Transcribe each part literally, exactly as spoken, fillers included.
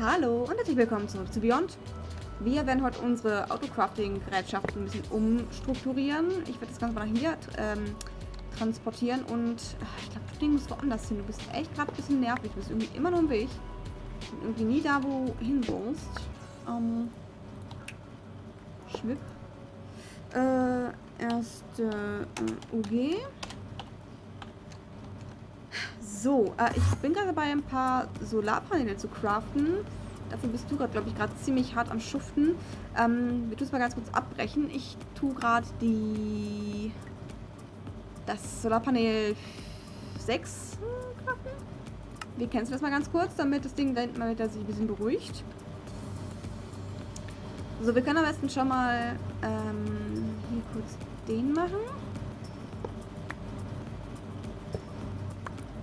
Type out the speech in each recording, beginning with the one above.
Hallo und herzlich willkommen zurück zu Beyond. Wir werden heute unsere Auto Crafting Gerätschaften ein bisschen umstrukturieren. Ich werde das Ganze mal nach hier ähm, transportieren und ach, ich glaube, das Ding muss woanders hin. Du bist echt gerade ein bisschen nervig. Du bist irgendwie immer nur im Weg. Und irgendwie nie da, wo hin willst. Ähm, Schwipp. Äh, erste äh, U G. So, äh, ich bin gerade dabei, ein paar Solarpaneele zu craften. Dafür bist du gerade, glaube ich, gerade ziemlich hart am Schuften. Ähm, wir tun es mal ganz kurz abbrechen. Ich tue gerade die... das Solarpanel sechs craften. Wir canceln das mal ganz kurz, damit das Ding da hinten mal wieder sich ein bisschen beruhigt. So, wir können am besten schon mal ähm, hier kurz den machen.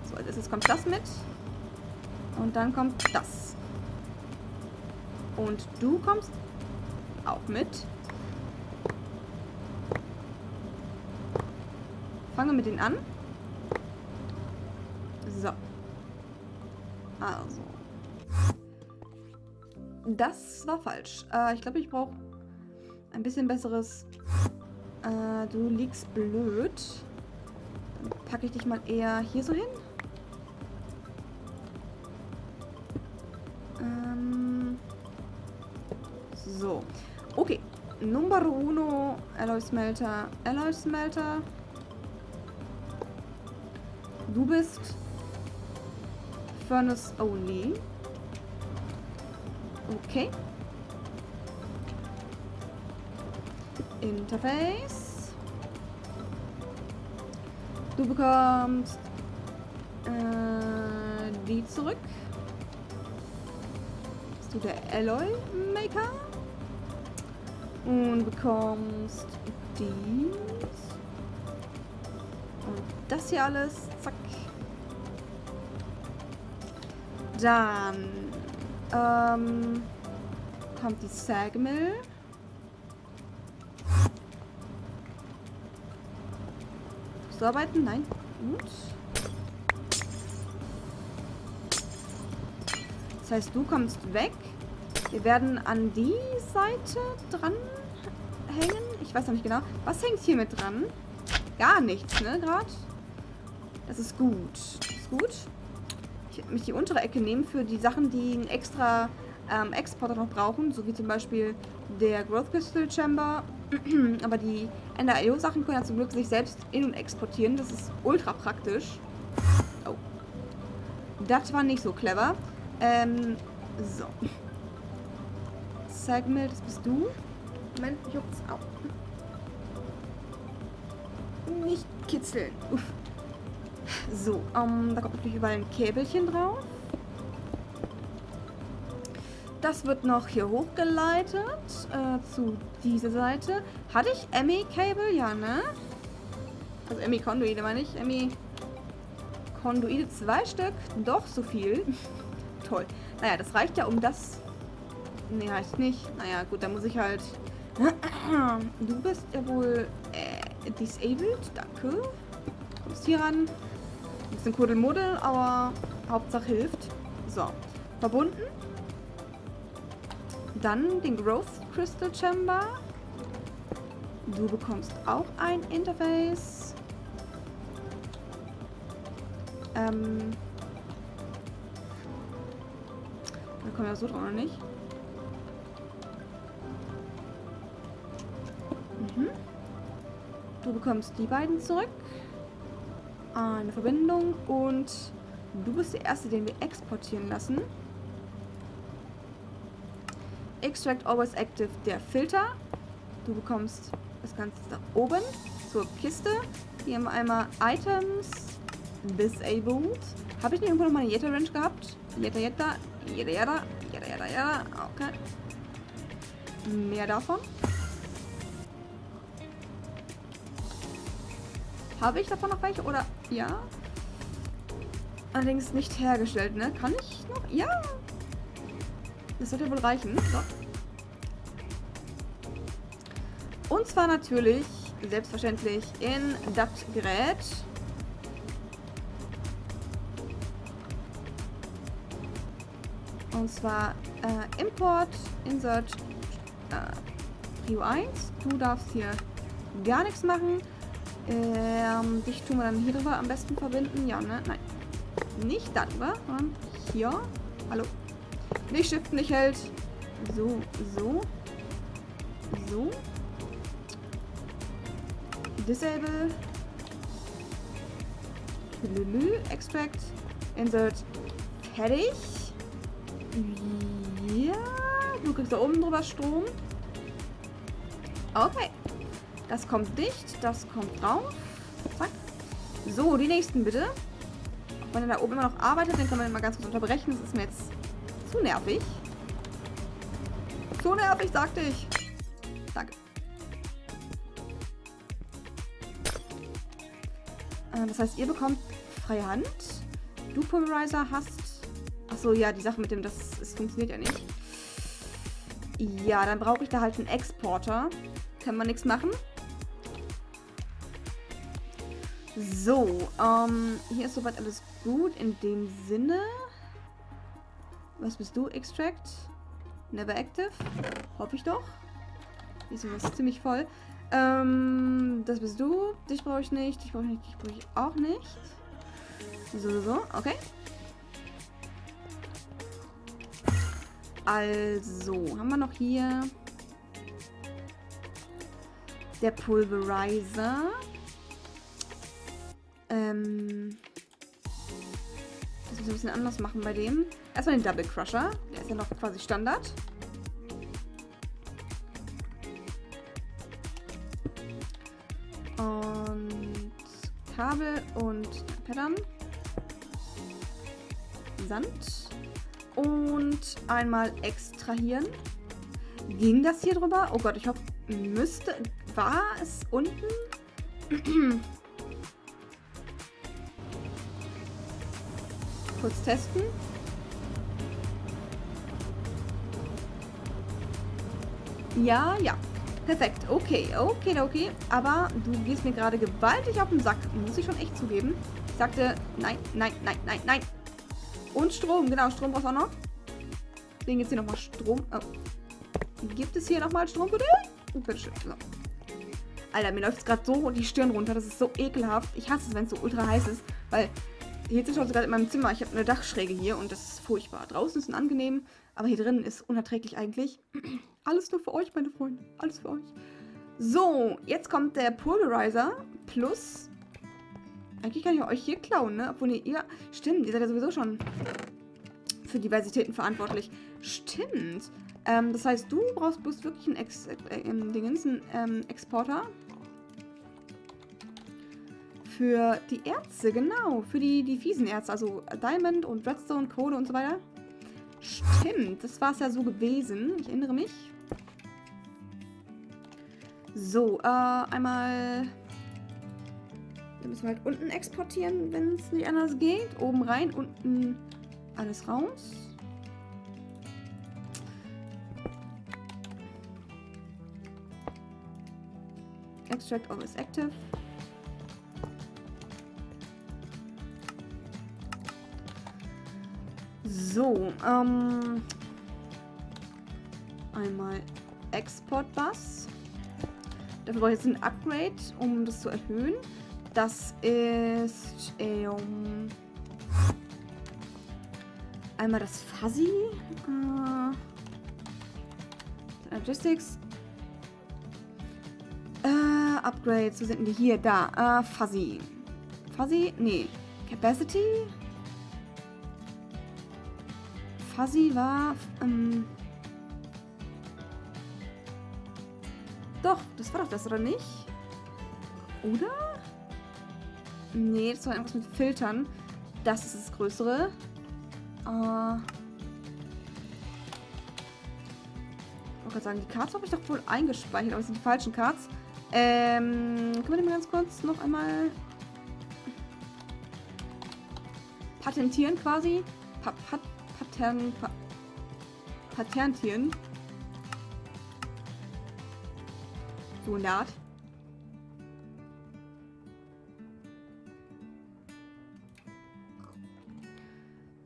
So, also jetzt kommt das mit. Und dann kommt das. Und du kommst auch mit. Fangen wir mit denen an. So. Also. Das war falsch. Äh, ich glaube, ich brauche ein bisschen besseres... Äh, du liegst blöd. Dann packe ich dich mal eher hier so hin. Ähm, so. Okay. Numero uno. Alloy Smelter. Alloy Smelter. Du bist... Furnace only. Okay. Interface. Du bekommst äh, die zurück. Bist du der Alloy Maker? Und bekommst dies. Und das hier alles. Zack. Dann ähm, kommt die Sägemühle. Musst du arbeiten? Nein. Gut. Das heißt, du kommst weg. Wir werden an die Seite dran hängen. Ich weiß noch nicht genau. Was hängt hier mit dran? Gar nichts, ne? Gerade. Das ist gut. Das ist gut. Mich die untere Ecke nehmen für die Sachen, die einen extra ähm, Exporter noch brauchen, so wie zum Beispiel der Growth Crystal Chamber. Aber die Ender I O Sachen können ja zum Glück sich selbst in- und exportieren. Das ist ultra praktisch. Oh. Das war nicht so clever. Ähm, so. Zeig mir, das bist du. Moment, ich juck's auch. Nicht kitzeln. Uff. So, ähm, da kommt natürlich überall ein Käbelchen drauf. Das wird noch hier hochgeleitet äh, zu dieser Seite. Hatte ich Emmy Cable? Ja, ne? Also Emmy Konduide meine ich. Emmy Konduide zwei Stück. Doch, so viel. Toll. Naja, das reicht ja um das... Ne, reicht nicht. Naja, gut, dann muss ich halt... Du bist ja wohl äh, disabled. Danke. Kommst hier ran. Ein bisschen Kuddelmuddel, aber Hauptsache hilft. So, verbunden. Dann den Growth Crystal Chamber. Du bekommst auch ein Interface. Ähm. Da kommen wir so dran, oder nicht? Mhm. Du bekommst die beiden zurück. Eine Verbindung und du bist der Erste, den wir exportieren lassen. Extract Always Active, der Filter. Du bekommst das Ganze da oben zur Kiste. Hier haben wir einmal Items Disabled. Habe ich nicht irgendwo noch mal eine Yetter Range gehabt? Yetter, Yetter, Yetter, Yetter, Yetter, Yetter, Yetter. Okay. Mehr davon. Habe ich davon noch welche? Oder? Ja. Allerdings nicht hergestellt, ne? Kann ich noch? Ja! Das sollte wohl reichen. So. Und zwar natürlich, selbstverständlich, in das Gerät. Und zwar äh, Import, Insert, äh, P U eins. Du darfst hier gar nichts machen. Ähm, dich tun wir dann hier drüber am besten verbinden. Ja, ne? Nein. Nicht darüber, sondern hier. Hallo. Nicht Shift, nicht Hält. So, so. So. Disable. Lülü. Extract. Insert. Fertig. Ja. Du kriegst da oben drüber Strom. Okay. Das kommt dicht. Das kommt drauf. Zack. So, die nächsten bitte. Auch wenn er da oben immer noch arbeitet, den kann man immer ganz kurz unterbrechen. Das ist mir jetzt zu nervig. Zu nervig, sagte ich. Danke. Äh, das heißt, ihr bekommt freie Hand. Du Pulverizer hast... Achso, ja, die Sache mit dem, das, das funktioniert ja nicht. Ja, dann brauche ich da halt einen Exporter. Kann man nichts machen. So, ähm, hier ist soweit alles gut in dem Sinne. Was bist du? Extract. Never active. Hoffe ich doch. Hier ist immer ziemlich voll. Ähm, das bist du. Dich brauche ich nicht. Dich brauche ich nicht. Dich brauche ich auch nicht. So, so, so. Okay. Also, haben wir noch hier der Pulverizer. Ähm, das müssen wir ein bisschen anders machen bei dem. Erstmal den Double Crusher. Der ist ja noch quasi Standard. Und Kabel und Pattern. Sand. Und einmal extrahieren. Ging das hier drüber? Oh Gott, ich hoffe, müsste... War es unten? Kurz testen. Ja, ja. Perfekt. Okay, okay, okay. Aber du gehst mir gerade gewaltig auf den Sack. Muss ich schon echt zugeben. Ich sagte, nein, nein, nein, nein, nein. Und Strom. Genau, Strom brauchst du auch noch. Deswegen gibt es hier nochmal Strom. Oh. Gibt es hier nochmal Strom? Bitte? Bitte schön. So. Alter, mir läuft es gerade so die Stirn runter. Das ist so ekelhaft. Ich hasse es, wenn es so ultra heiß ist. Weil... Hier sitze ich gerade in meinem Zimmer. Ich habe eine Dachschräge hier und das ist furchtbar. Draußen ist es angenehm, aber hier drinnen ist unerträglich eigentlich. Alles nur für euch, meine Freunde. Alles für euch. So, jetzt kommt der Polarizer plus. Eigentlich kann ich euch hier klauen, ne? Obwohl ihr... Ja, stimmt, ihr seid ja sowieso schon für Diversitäten verantwortlich. Stimmt. Ähm, das heißt, du brauchst bloß wirklich einen, Ex äh, einen, Dingens, einen ähm, Exporter. Für die Erze, genau. Für die, die fiesen Erze, also Diamond und Redstone, Kohle und so weiter. Stimmt, das war es ja so gewesen. Ich erinnere mich. So, äh, einmal... Dann müssen wir halt unten exportieren, wenn es nicht anders geht. Oben rein, unten alles raus. Extract always active. So, ähm, einmal Export-Bus. Dafür brauche ich jetzt ein Upgrade, um das zu erhöhen. Das ist ähm, einmal das Fuzzy, äh, Logistics, äh, Upgrades, wo sind die hier? Da, äh, Fuzzy. Fuzzy? Nee. Capacity? Fuzzy war, ähm, doch, das war doch das, oder nicht? Oder? Nee, das war irgendwas mit Filtern. Das ist das Größere. Äh, ich wollte gerade sagen, die Cards habe ich doch wohl eingespeichert, aber es sind die falschen Cards. Ähm, können wir den mal ganz kurz noch einmal patentieren quasi? Pa pat Patern, pa, Paterntieren. So eine Art.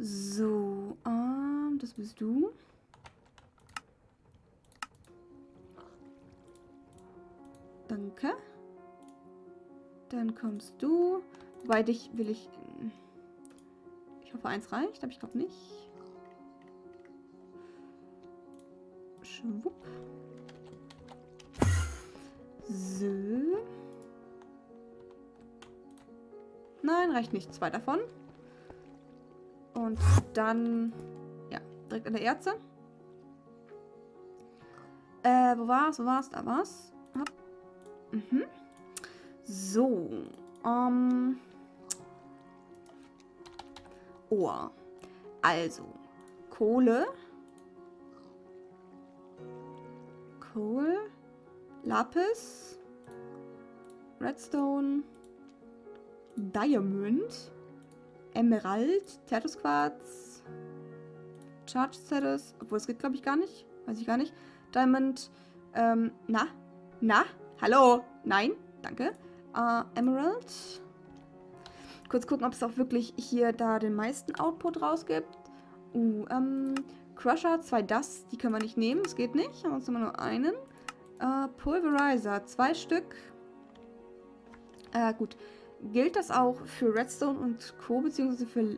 So, ähm, das bist du. Danke. Dann kommst du. Wobei dich will ich... Ich hoffe, eins reicht, aber ich glaube nicht. Schwupp. So. Nein, reicht nicht. Zwei davon. Und dann... Ja, direkt an der Erze. Äh, wo war's? Wo war's? Da war's. Hopp. Mhm. So. Ähm... Ohr. Also. Kohle. Kohl. Lapis. Redstone. Diamond. Emerald. Tertusquarz. Charge Status. Obwohl, es geht, glaube ich, gar nicht. Weiß ich gar nicht. Diamond. Ähm, na? Na? Hallo? Nein? Danke. Äh, Emerald. Kurz gucken, ob es auch wirklich hier da den meisten Output rausgibt. Uh, ähm, Crusher, zwei Dust, die können wir nicht nehmen, das geht nicht. Haben uns immer nur einen. Äh, Pulverizer, zwei Stück. Äh, gut. Gilt das auch für Redstone und Co. beziehungsweise für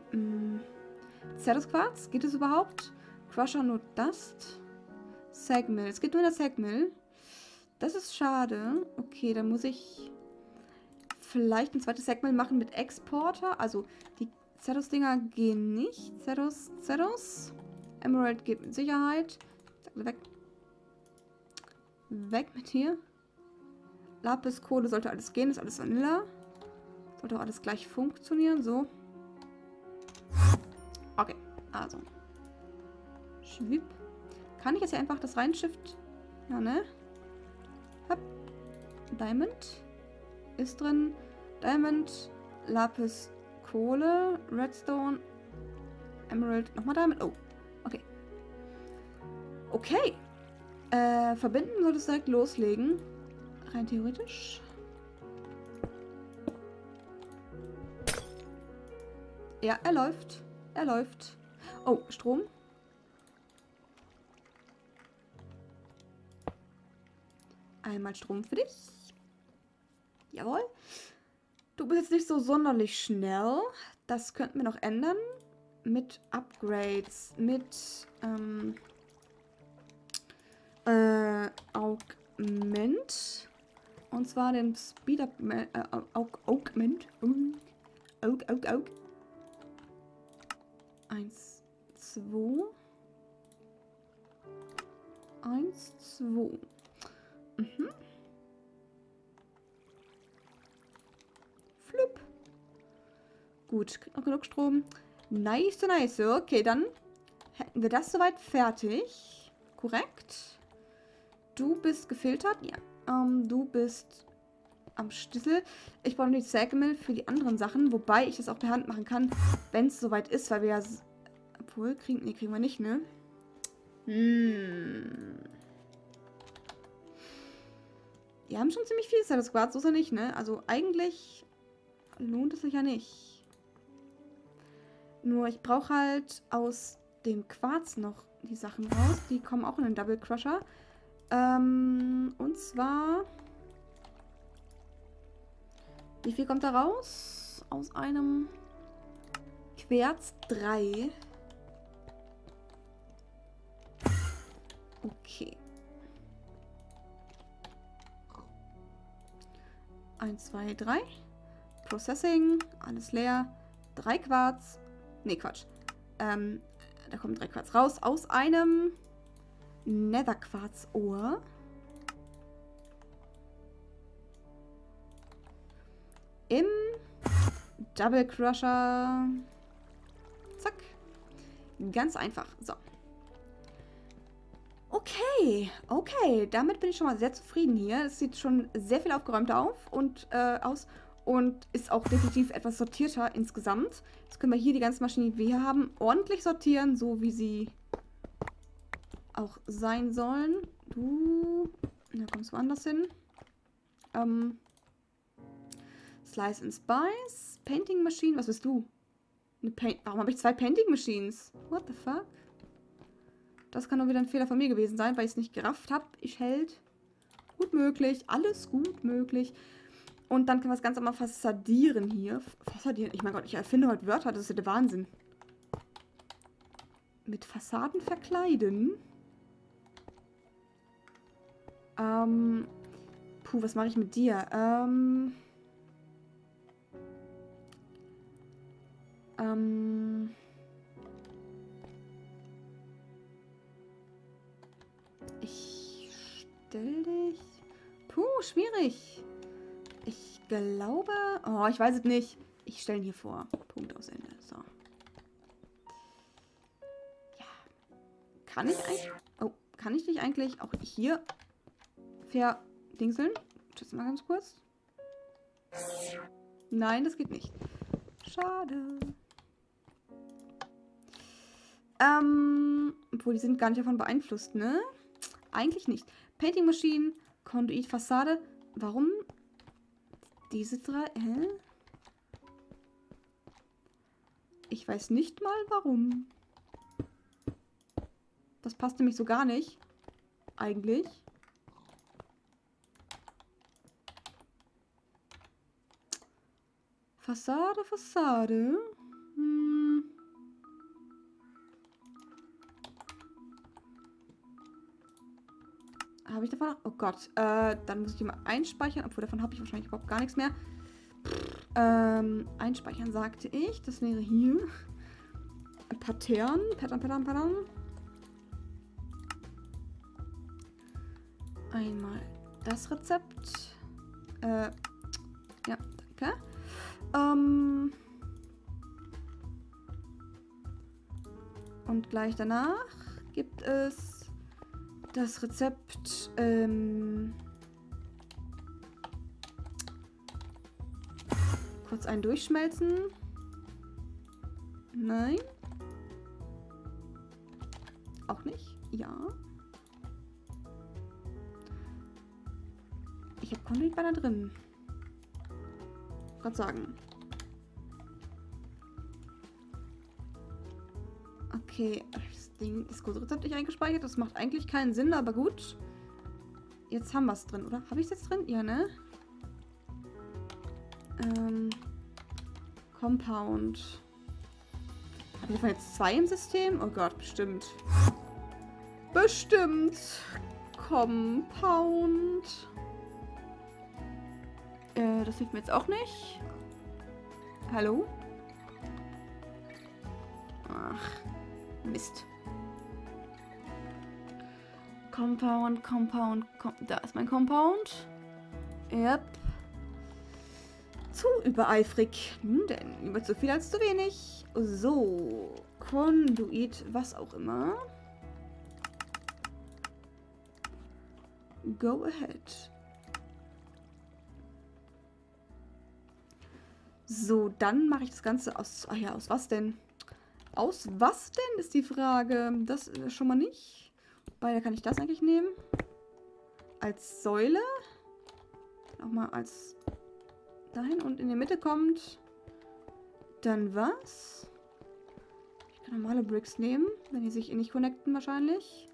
Zertusquarz? Geht es überhaupt? Crusher nur Dust. Sägemühle. Es geht nur in der Sägemühle. Das ist schade. Okay, dann muss ich vielleicht ein zweites Segment machen mit Exporter. Also die Zertus-Dinger gehen nicht. Zertus, Zertus. Emerald geht mit Sicherheit. Weg. Weg mit hier. Lapis, Kohle sollte alles gehen. Ist alles Vanilla. Sollte auch alles gleich funktionieren. So. Okay. Also. Schwipp. Kann ich jetzt hier einfach das reinschift? Ja, ne? Hopp. Diamond. Ist drin. Diamond, Lapis, Kohle, Redstone, Emerald, nochmal Diamond. Oh, okay. Okay. Äh, verbinden sollte es direkt loslegen. Rein theoretisch. Ja, er läuft. Er läuft. Oh, Strom. Einmal Strom für dich. Jawohl. Du bist jetzt nicht so sonderlich schnell. Das könnten wir noch ändern. Mit Upgrades. Mit ähm, äh, Augment. Und zwar den Speed Up äh, Aug Augment. Aug, Aug, Aug. Eins, zwei. Eins, zwei. Mhm. Gut, kriegt noch genug Strom. Nice, nice. Okay, dann hätten wir das soweit fertig. Korrekt. Du bist gefiltert. Ja. Ähm, du bist am Schlüssel. Ich brauche noch die Sägemühle für die anderen Sachen, wobei ich das auch per Hand machen kann, wenn es soweit ist, weil wir ja... Obwohl, kriegen, nee, kriegen wir nicht, ne? Hm. Wir haben schon ziemlich viel Zertusquarz, so ist er nicht, ne? Also eigentlich lohnt es sich ja nicht. Nur ich brauche halt aus dem Quarz noch die Sachen raus. Die kommen auch in den Double Crusher. Ähm, und zwar... Wie viel kommt da raus? Aus einem Quarz drei. Okay. eins, zwei, drei. Processing. Alles leer. drei Quarz. Ne, Quatsch. Ähm, da kommen drei Quarz raus. Aus einem Netherquarzohr. Im Double Crusher. Zack. Ganz einfach. So. Okay. Okay. Damit bin ich schon mal sehr zufrieden hier. Es sieht schon sehr viel aufgeräumter auf und äh, aus. Und ist auch definitiv etwas sortierter insgesamt. Jetzt können wir hier die ganzen Maschinen, die wir hier haben, ordentlich sortieren, so wie sie auch sein sollen. Du, da kommst du woanders hin. Ähm, Slice and Spice, Painting Machine, was bist du? Eine Paint- Warum habe ich zwei Painting Machines? What the fuck? Das kann doch wieder ein Fehler von mir gewesen sein, weil ich es nicht gerafft habe. Ich hält. Gut möglich. Alles gut möglich. Und dann können wir das Ganze mal fassadieren hier. Fassadieren. Ich mein Gott, ich erfinde heute Wörter. Das ist ja der Wahnsinn. Mit Fassaden verkleiden. Ähm. Puh, was mache ich mit dir? Ähm. Ähm. Ich stell dich. Puh, schwierig. Ich glaube... Oh, ich weiß es nicht. Ich stelle ihn hier vor. Punkt aus Ende. So. Ja. Kann ich eigentlich... Oh, kann ich dich eigentlich auch hier verdingseln? Tschüss mal ganz kurz. Nein, das geht nicht. Schade. Ähm, obwohl, die sind gar nicht davon beeinflusst, ne? Eigentlich nicht. Painting Machine, Conduit, Fassade. Warum... Diese drei... Hä? Ich weiß nicht mal, warum. Das passt nämlich so gar nicht. Eigentlich. Fassade, Fassade. Hm. Habe ich davon noch? Oh Gott. Äh, dann muss ich die mal einspeichern. Obwohl, davon habe ich wahrscheinlich überhaupt gar nichts mehr. Pff, ähm, einspeichern sagte ich. Das wäre hier. Pattern. Pattern, Pattern, Pattern. Einmal das Rezept. Äh, ja, danke. Ähm. Und gleich danach gibt es das Rezept, ähm, kurz einen durchschmelzen. Nein. Auch nicht. Ja. Ich habe Conduit beinahe drin. Gott sagen. Okay. Ding, das Kursrezept habe ich eingespeichert. Das macht eigentlich keinen Sinn, aber gut. Jetzt haben wir es drin, oder? Habe ich es jetzt drin? Ja, ne? Ähm, Compound. Habe ich jetzt zwei im System? Oh Gott, bestimmt. Bestimmt. Compound. Äh, das hilft mir jetzt auch nicht. Hallo? Ach, Mist. Compound, Compound, Com da ist mein Compound. Yep. Zu übereifrig. Nun denn, lieber zu viel als zu wenig. So, Conduit, was auch immer. Go ahead. So, dann mache ich das Ganze aus... Ach ja, aus was denn? Aus was denn, ist die Frage. Das schon mal nicht. Beide kann ich das eigentlich nehmen. Als Säule. Nochmal als dahin. Und in die Mitte kommt dann was? Ich kann normale Bricks nehmen, wenn die sich eh nicht connecten wahrscheinlich.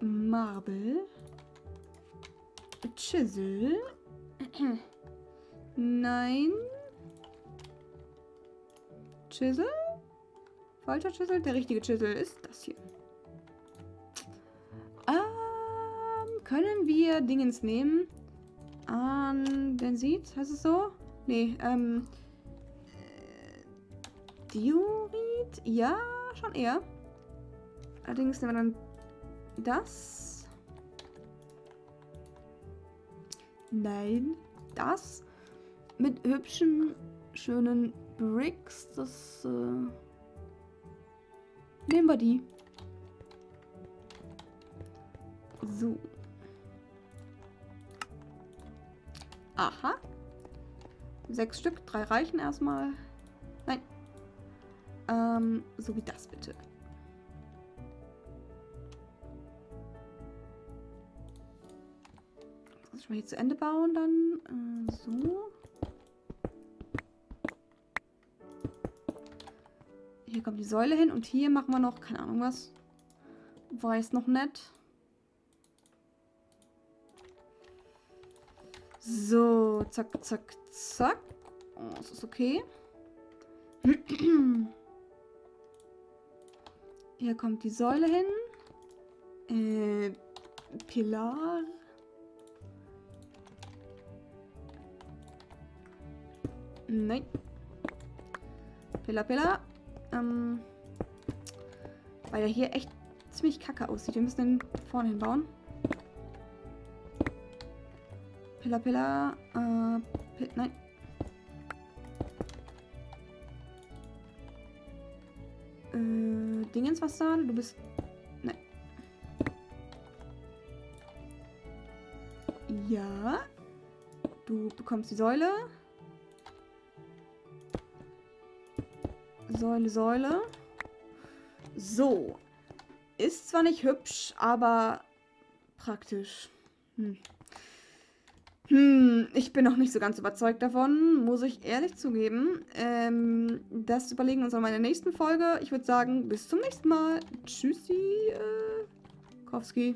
Marble. Chisel. Nein. Chisel. Falscher Chisel. Der richtige Chisel ist das hier. Können wir Dingens nehmen? An Bensit, heißt es so? Nee, ähm... Äh, Diorit? Ja, schon eher. Allerdings nehmen wir dann das. Nein, das. Mit hübschen, schönen Bricks. Das, äh... nehmen wir die. So. Aha. Sechs Stück, drei reichen erstmal. Nein. Ähm, so wie das bitte. Das muss ich mal hier zu Ende bauen dann. Äh, so. Hier kommt die Säule hin und hier machen wir noch, keine Ahnung was. Weiß noch nicht. So, zack, zack, zack. Oh, das ist okay. Hier kommt die Säule hin. Äh, Pilar. Nein. Pilar, Pilar. Ähm, weil er hier echt ziemlich kacke aussieht. Wir müssen den vorne hinbauen. Pilla, Pilla, äh, P nein. Äh, Dingens Fassade, du bist, nein. Ja. Du bekommst die Säule. Säule, Säule. So. Ist zwar nicht hübsch, aber praktisch. Hm. Hm, ich bin noch nicht so ganz überzeugt davon, muss ich ehrlich zugeben. Ähm, das überlegen uns auch mal in der nächsten Folge. Ich würde sagen, bis zum nächsten Mal. Tschüssi, äh, Kowski.